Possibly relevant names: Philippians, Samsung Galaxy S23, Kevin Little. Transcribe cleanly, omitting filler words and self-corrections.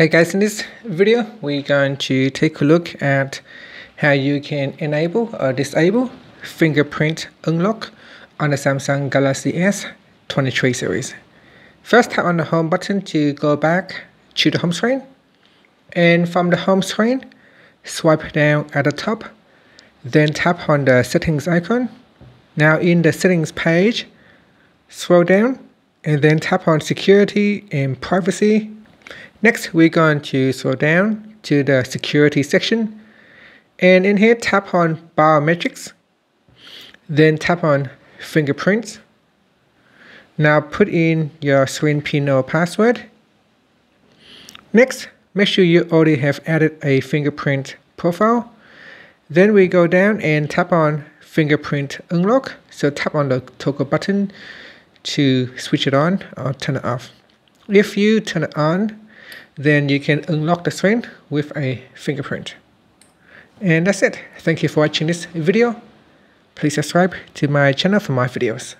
Hey guys, in this video we're going to take a look at how you can enable or disable fingerprint unlock on the Samsung Galaxy S23 series. First, tap on the home button to go back to the home screen, and from the home screen swipe down at the top, then tap on the settings icon. Now in the settings page, scroll down and then tap on security and privacy. Next, we're going to scroll down to the security section, and in here tap on biometrics, then tap on fingerprints. Now put in your screen pin or password. Next, make sure you already have added a fingerprint profile. Then we go down and tap on fingerprint unlock. So tap on the toggle button to switch it on or turn it off. If you turn it on, then you can unlock the screen with a fingerprint. And that's it. Thank you for watching this video. Please subscribe to my channel for more videos.